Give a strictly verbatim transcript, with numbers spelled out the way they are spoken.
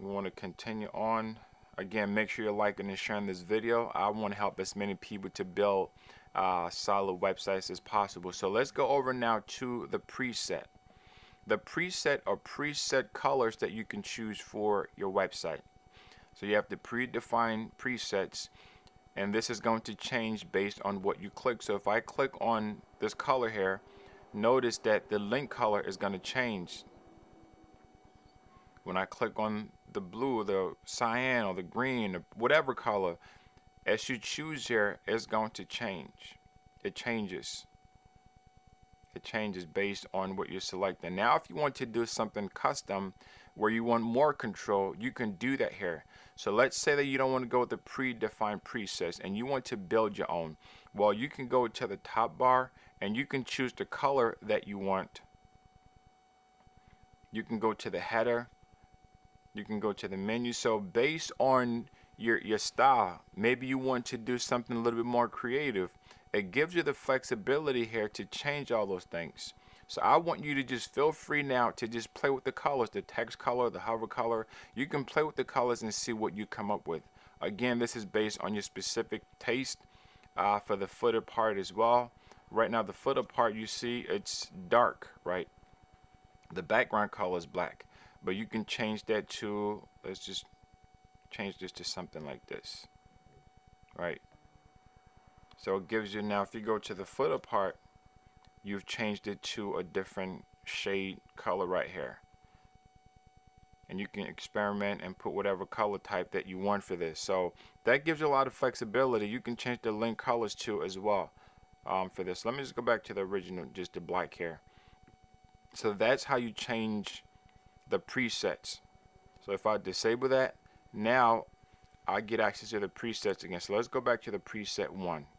We want to continue on. Again, make sure you're liking and sharing this video. I want to help as many people to build uh, solid websites as possible. So let's go over now to the preset. The preset or preset colors that you can choose for your website. So you have the predefined presets, and this is going to change based on what you click. So if I click on this color here, notice that the link color is going to change. When I click on the blue, the cyan, or the green, or whatever color, as you choose here, it's going to change. It changes. It changes based on what you're selecting. Now, if you want to do something custom where you want more control, you can do that here. So let's say that you don't want to go with the predefined presets and you want to build your own. Well, you can go to the top bar and you can choose the color that you want. You can go to the header. You can go to the menu. So based on your, your style, maybe you want to do something a little bit more creative. It gives you the flexibility here to change all those things. So I want you to just feel free now to just play with the colors, the text color, the hover color. You can play with the colors and see what you come up with. Again, this is based on your specific taste uh, for the footer part as well. Right now, the footer part, you see it's dark, right? The background color is black, but you can change that to, let's just change this to something like this, right? So it gives you now, if you go to the footer part, you've changed it to a different shade color right here. And you can experiment and put whatever color type that you want for this. So that gives you a lot of flexibility. You can change the link colors too as well um, for this. Let me just go back to the original, just the black here. So that's how you change the presets. So if I disable that, now I get access to the presets again. So let's go back to the preset one.